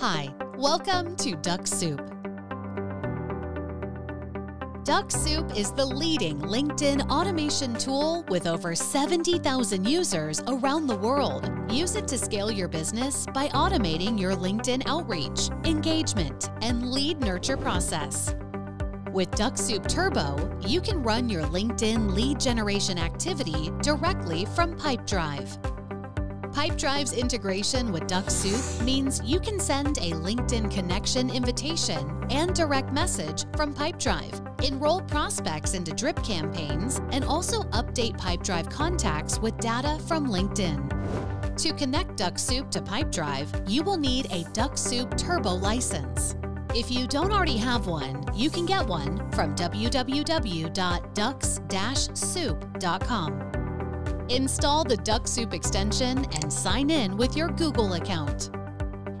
Hi, welcome to Dux-Soup. Dux-Soup is the leading LinkedIn automation tool with over 70,000 users around the world. Use it to scale your business by automating your LinkedIn outreach, engagement, and lead nurture process. With Dux-Soup Turbo, you can run your LinkedIn lead generation activity directly from Pipedrive. Pipedrive's integration with Dux-Soup means you can send a LinkedIn connection invitation and direct message from Pipedrive, enroll prospects into drip campaigns, and also update Pipedrive contacts with data from LinkedIn. To connect Dux-Soup to Pipedrive, you will need a Dux-Soup Turbo license. If you don't already have one, you can get one from www.dux-soup.com. Install the Dux-Soup extension and sign in with your Google account.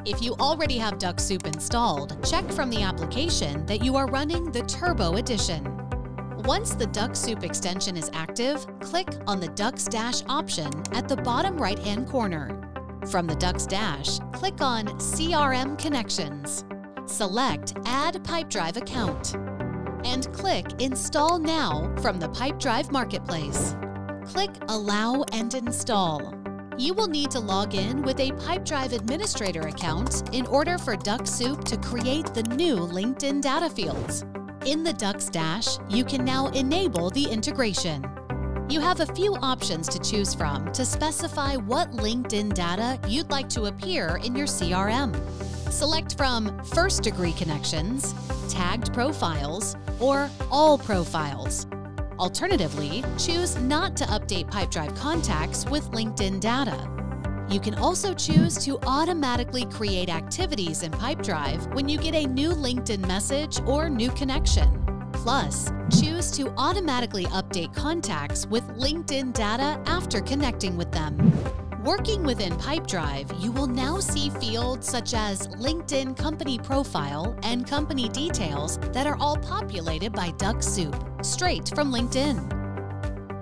If you already have Dux-Soup installed, check from the application that you are running the Turbo Edition. Once the Dux-Soup extension is active, click on the Dux Dash option at the bottom right-hand corner. From the Dux Dash, click on CRM Connections. Select Add Pipedrive Account and click Install Now from the Pipedrive Marketplace. Click Allow and Install. You will need to log in with a Pipedrive administrator account in order for Dux-Soup to create the new LinkedIn data fields. In the Dux Dash, you can now enable the integration. You have a few options to choose from to specify what LinkedIn data you'd like to appear in your CRM. Select from first-degree connections, tagged profiles, or all profiles. Alternatively, choose not to update Pipedrive contacts with LinkedIn data. You can also choose to automatically create activities in Pipedrive when you get a new LinkedIn message or new connection. Plus, choose to automatically update contacts with LinkedIn data after connecting with them. Working within Pipedrive, you will now see fields such as LinkedIn company profile and company details that are all populated by Dux-Soup, straight from LinkedIn.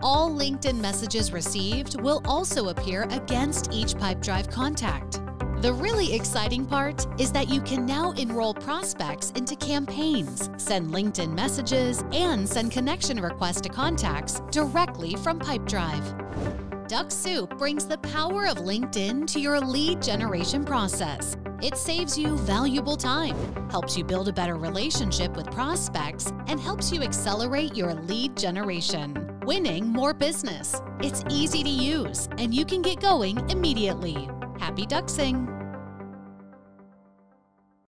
All LinkedIn messages received will also appear against each Pipedrive contact. The really exciting part is that you can now enroll prospects into campaigns, send LinkedIn messages, and send connection requests to contacts directly from Pipedrive. Dux-Soup brings the power of LinkedIn to your lead generation process. It saves you valuable time, helps you build a better relationship with prospects, and helps you accelerate your lead generation, winning more business. It's easy to use, and you can get going immediately. Happy Duxing!